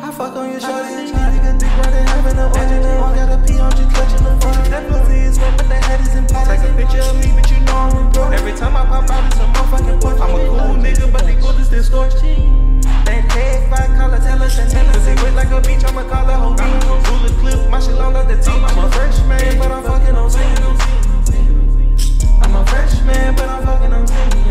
I fuck on your shorty, you nigga dick right in heaven, I'm watching the one, gotta pee on you, clutching the phone. That pussy is wet, but the head is in pocket. Take a picture of me, but you know I'm broke. Every time I pop out, it's a motherfucking porch. I'm a cool nigga, but they go to this torch. That head, five collar, tell us and tell us. Pussy wet like a beach, I'ma call her whole beach. I'm a ruler clip, my shit long like the team. I'm a fresh man, but I'm fucking on scene. I'm a fresh man, but I'm fucking on scene.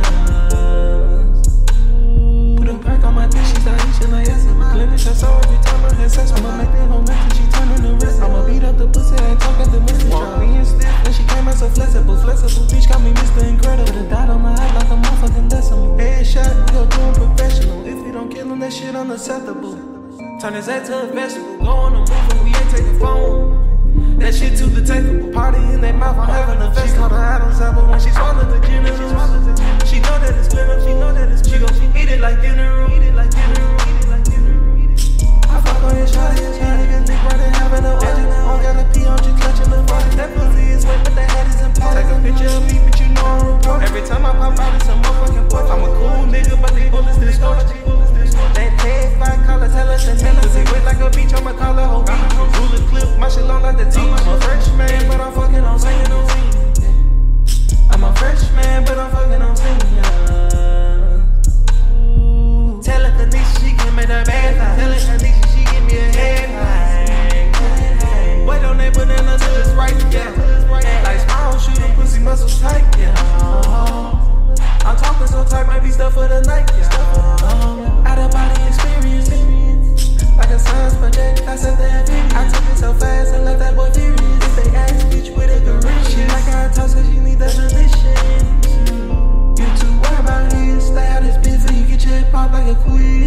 Put a perk on my dick, she start eating like yes. Blemish, I saw every time I had sex. I'ma make that whole message, she turnin' the wrist. I'ma beat up the pussy, I ain't talking the message. Walk me in stiff, and she came out so flexible. Flexible bitch got me Mr. Incredible. Put a dot on my eye like a motherfucking decimal. Head shot, we go doing professional. If you don't kill him, that shit unacceptable. Turn his head to a vegetable. Go on the move, we ain't taking phone. That shit too detectable. Party in their mouth, I'm having a vest. She called her Adam's apple when she swallowed the gin. She know that it's glimmer, she know that it's jiggle. She eat it like dinner, eat it like dinner. I fuck on your shorty, your nigga dick right in heaven, I'm watching the one, gotta pee on you, clutching the phone. That pussy is wet, but the head is in pocket. Take a picture of me, but you know I'm broke. Every time I pop out, it's a motherfucking porch. I'm a cool nigga, but they bullets distorted. That head, five collar, tell us and tell us. Pussy wet like a beach, I'ma call her whole beach. Ruler clip, my shit long like the team. I'm a fresh man, but I'm fucking on scene. I'm a fresh man, but I'm fucking on scene. Tell her the nigga she give me the bad life. Tell her the nigga. Wait on that banana till it's ripe, yeah. Like smile, shoot them pussy muscles tight, yeah. I'm talking so tight, might be stuff for the night, yeah. Out of body experience, like a science project, I said that bitch. I took it so fast and left that boy furious. If they ask, bitch, with a gorilla. She like how I toss, cause she need definition. You too worried about it, stay out this bitch, so you get your hip hop like a queen.